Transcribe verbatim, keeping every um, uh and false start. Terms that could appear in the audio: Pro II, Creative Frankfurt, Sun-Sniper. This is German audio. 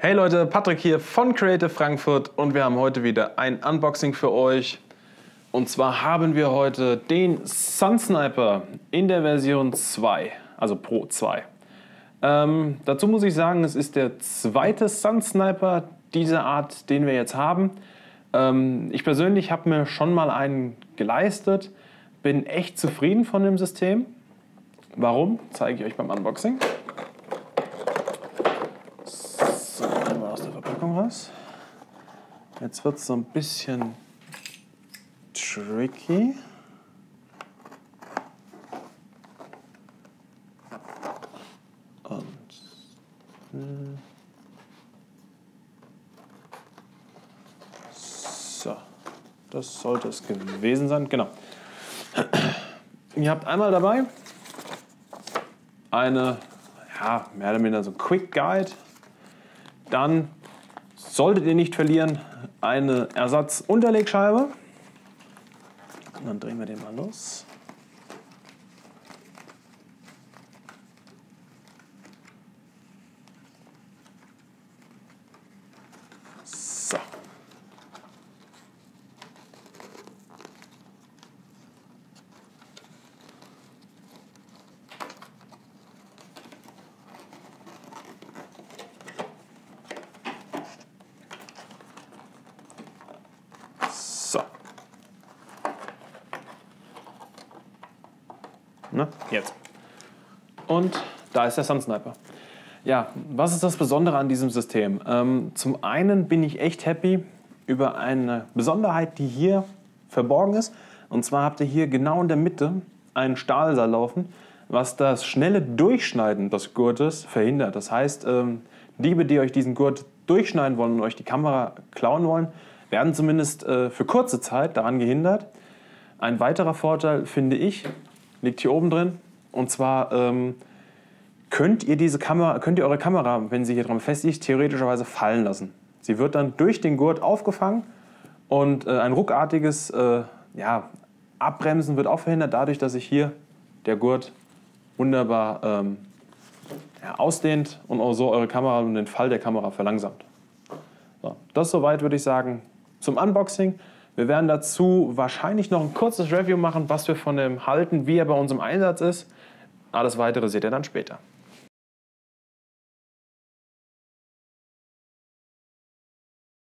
Hey Leute, Patrick hier von Creative Frankfurt und wir haben heute wieder ein Unboxing für euch. Und zwar haben wir heute den Sun-Sniper in der Version zwei, also Pro zwei. Ähm, dazu muss ich sagen, es ist der zweite Sun-Sniper dieser Art, den wir jetzt haben. Ähm, ich persönlich habe mir schon mal einen geleistet, bin echt zufrieden von dem System. Warum? Zeige ich euch beim Unboxing. Raus. Jetzt wird es so ein bisschen tricky. Und so, das sollte es gewesen sein. Genau. Ihr habt einmal dabei eine, ja, mehr oder minder so ein Quick Guide. Dann solltet ihr nicht verlieren, eine Ersatzunterlegscheibe. Und dann drehen wir den mal los. So. Ne? Jetzt. Und da ist der Sun-Sniper. Ja, was ist das Besondere an diesem System? Ähm, zum einen bin ich echt happy über eine Besonderheit, die hier verborgen ist. Und zwar habt ihr hier genau in der Mitte einen Stahlseil laufen, was das schnelle Durchschneiden des Gurtes verhindert. Das heißt, ähm, Diebe, die euch diesen Gurt durchschneiden wollen und euch die Kamera klauen wollen, werden zumindest äh, für kurze Zeit daran gehindert. Ein weiterer Vorteil, finde ich, liegt hier oben drin. Und zwar ähm, könnt ihr diese Kamera, könnt ihr eure Kamera, wenn sie hier dran befestigt, theoretischerweise fallen lassen. Sie wird dann durch den Gurt aufgefangen und äh, ein ruckartiges äh, ja, Abbremsen wird auch verhindert, dadurch, dass sich hier der Gurt wunderbar ähm, ja, ausdehnt und auch so eure Kamera und den Fall der Kamera verlangsamt. So, das soweit würde ich sagen zum Unboxing. Wir werden dazu wahrscheinlich noch ein kurzes Review machen, was wir von dem halten, wie er bei uns im Einsatz ist. Alles Weitere seht ihr dann später.